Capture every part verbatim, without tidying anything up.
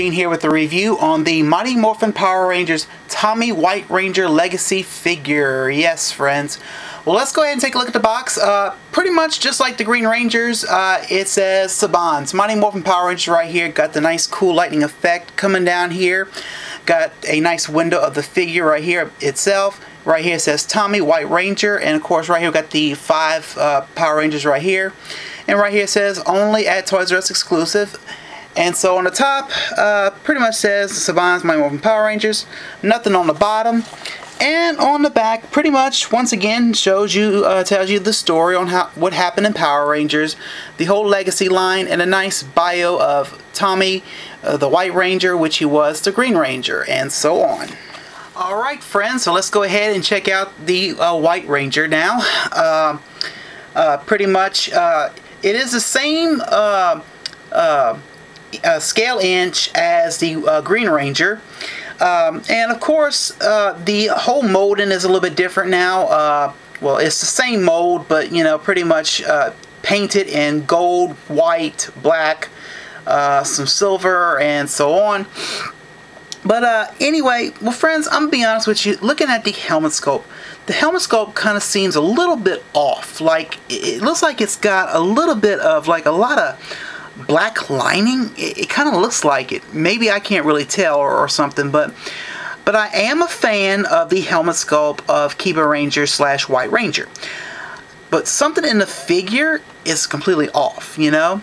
Gene here with the review on the Mighty Morphin Power Rangers Tommy White Ranger Legacy figure. Yes, friends. Well, let's go ahead and take a look at the box. Uh, pretty much just like the Green Rangers, uh, it says Saban's Mighty Morphin Power Rangers right here. Got the nice cool lightning effect coming down here. Got a nice window of the figure right here itself. Right here it says Tommy White Ranger, and of course right here we got the five uh, Power Rangers right here. And right here it says only at Toys R Us exclusive. And so on the top, uh, pretty much says Saban's Mighty Morphin Power Rangers. Nothing on the bottom. And on the back, pretty much once again shows you, uh, tells you the story on how what happened in Power Rangers, the whole legacy line, and a nice bio of Tommy, uh, the White Ranger, which he was the Green Ranger, and so on. All right, friends. So let's go ahead and check out the uh, White Ranger now. Uh, uh, pretty much, uh, it is the same. Uh, uh, Uh, scale inch as the uh, Green Ranger, um, and of course uh, the whole molding is a little bit different now. Uh, well, it's the same mold, but you know, pretty much uh, painted in gold, white, black, uh, some silver, and so on. But uh, anyway, well, friends, I'm gonna be honest with you. Looking at the helmet sculpt, the helmet sculpt kind of seems a little bit off. Like it looks like it's got a little bit of like a lot of black lining. It, it kind of looks like it. Maybe I can't really tell or, or something, but but I am a fan of the helmet sculpt of Kiba Ranger slash White Ranger. But something in the figure is completely off, you know.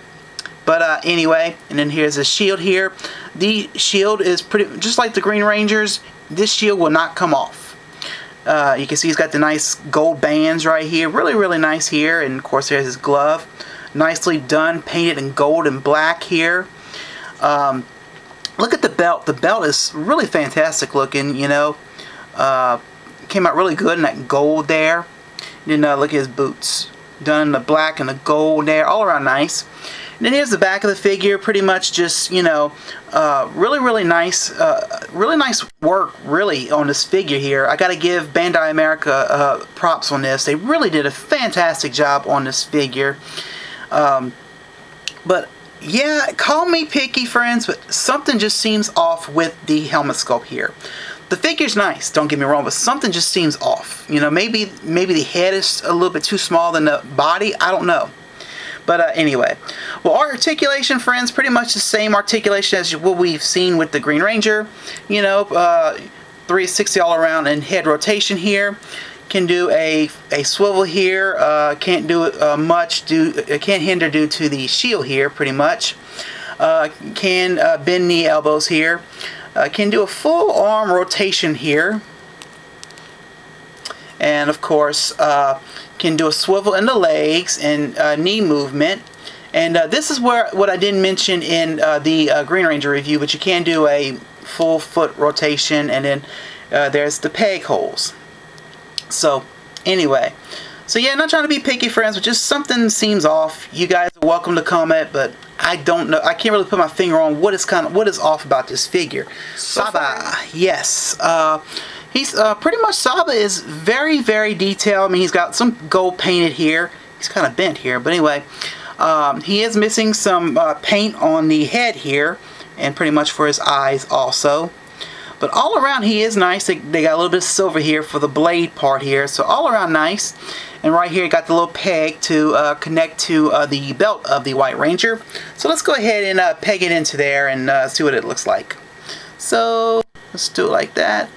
But uh, anyway, and then here's the shield here. The shield is pretty just like the Green Rangers. This shield will not come off. Uh, you can see he's got the nice gold bands right here. Really, really nice here. And of course, there's his glove. Nicely done, painted in gold and black here. Um, look at the belt. The belt is really fantastic looking, you know. Uh, came out really good in that gold there. Then uh, look at his boots. Done in the black and the gold there. All around nice. And then here's the back of the figure. Pretty much just, you know, uh, really, really nice. Uh, really nice work, really, on this figure here. I gotta give Bandai America uh, props on this. They really did a fantastic job on this figure. Um, but yeah, call me picky, friends, but something just seems off with the helmet sculpt here. The figure's nice, don't get me wrong, but something just seems off. You know, maybe maybe the head is a little bit too small than the body, I don't know. But uh, anyway, well, our articulation, friends, pretty much the same articulation as what we've seen with the Green Ranger. You know, uh, three sixty all around and head rotation here. Can do a a swivel here. Uh, can't do uh, much. Do uh, can't hinder due to the shield here. Pretty much. Uh, can uh, bend knee elbows here. Uh, can do a full arm rotation here. And of course, uh, can do a swivel in the legs and uh, knee movement. And uh, this is where what I didn't mention in uh, the uh, Green Ranger review, but you can do a full foot rotation. And then uh, there's the peg holes. So, anyway, so yeah, not trying to be picky, friends, but just something seems off. You guys are welcome to comment, but I don't know. I can't really put my finger on what is kind of what is off about this figure. Saba, yes, uh, he's uh, pretty much Saba is very, very detailed. I mean, he's got some gold painted here. He's kind of bent here, but anyway, um, he is missing some uh, paint on the head here, and pretty much for his eyes also. But all around he is nice. They, they got a little bit of silver here for the blade part here. So all around nice. And right here you got the little peg to uh, connect to uh, the belt of the White Ranger. So let's go ahead and uh, peg it into there and uh, see what it looks like. So let's do it like that.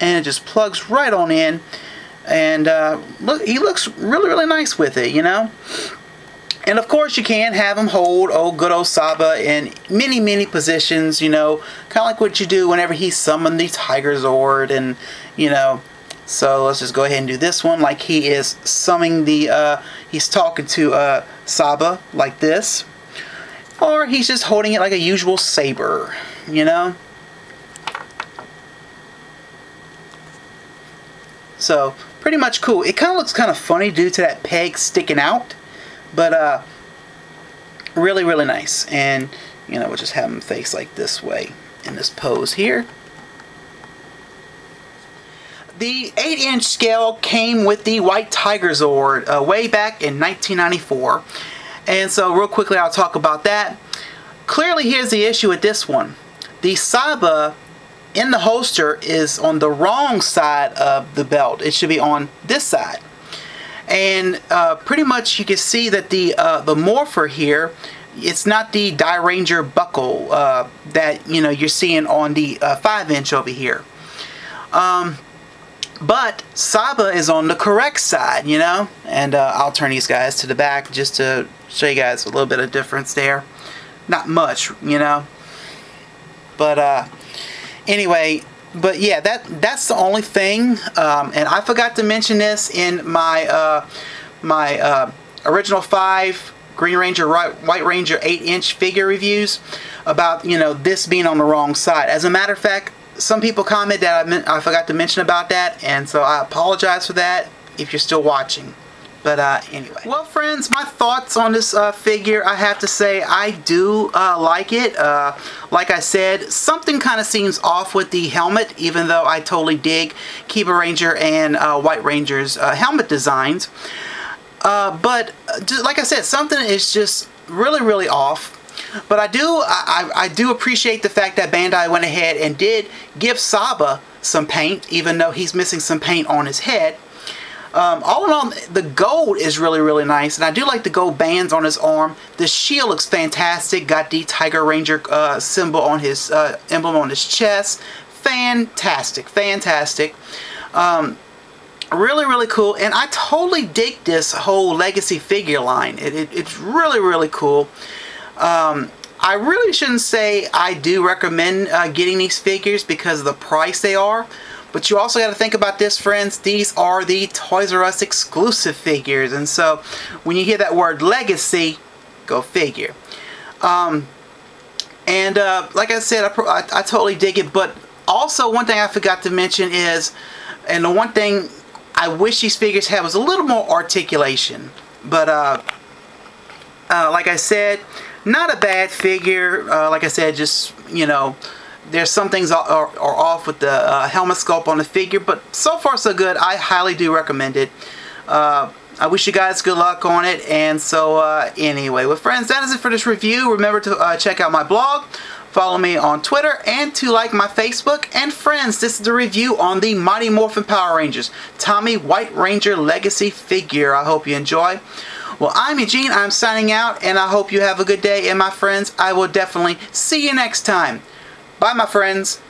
And it just plugs right on in. And uh, look, he looks really, really nice with it, you know. And of course you can have him hold old good old Saba in many, many positions, you know, kind of like what you do whenever he summoned the Tiger Zord, and, you know, so let's just go ahead and do this one like he is summoning the, uh, he's talking to uh, Saba like this, or he's just holding it like a usual saber, you know. So, pretty much cool. It kind of looks kind of funny due to that peg sticking out. But, uh, really, really nice. And, you know, we'll just have him face like this way in this pose here. The eight inch scale came with the White Tiger Zord uh, way back in nineteen ninety-four. And so, real quickly, I'll talk about that. Clearly, here's the issue with this one. The Saba in the holster is on the wrong side of the belt. It should be on this side. And uh, pretty much you can see that the uh, the morpher here, it's not the Dairanger buckle uh, that you know you're seeing on the uh, five inch over here. Um, but Saba is on the correct side, you know. And uh, I'll turn these guys to the back just to show you guys a little bit of difference there. Not much, you know. But uh, anyway. But yeah, that that's the only thing, um, and I forgot to mention this in my uh, my uh, original five Green Ranger, White Ranger eight inch figure reviews about you know this being on the wrong side. As a matter of fact, some people comment that I meant, I forgot to mention about that, and so I apologize for that if you're still watching. But uh, anyway. Well, friends, my thoughts on this uh, figure, I have to say I do uh, like it. Uh, like I said, something kind of seems off with the helmet, even though I totally dig Kiba Ranger and uh, White Ranger's uh, helmet designs. Uh, but, uh, just, like I said, something is just really, really off. But I do, I, I do appreciate the fact that Bandai went ahead and did give Saba some paint, even though he's missing some paint on his head. Um, all in all, the gold is really, really nice, and I do like the gold bands on his arm. The shield looks fantastic. Got the Tiger Ranger uh, symbol on his uh, emblem on his chest. Fantastic, fantastic. Um, really, really cool. And I totally dig this whole legacy figure line. It, it, it's really, really cool. Um, I really shouldn't say I do recommend uh, getting these figures because of the price they are. But you also got to think about this, friends. These are the Toys R Us exclusive figures. And so, when you hear that word legacy, go figure. Um, and uh, like I said, I, I, I totally dig it. But also, one thing I forgot to mention is, and the one thing I wish these figures had was a little more articulation. But uh, uh, like I said, not a bad figure. Uh, like I said, just, you know... There's some things are, are, are off with the uh, helmet sculpt on the figure, but so far so good. I highly do recommend it. Uh, I wish you guys good luck on it. And so uh, anyway, well, friends, that is it for this review. Remember to uh, check out my blog, follow me on Twitter, and to like my Facebook. And friends, this is the review on the Mighty Morphin Power Rangers Tommy White Ranger Legacy figure. I hope you enjoy. Well, I'm Eugene. I'm signing out, and I hope you have a good day. And my friends, I will definitely see you next time. Bye, my friends.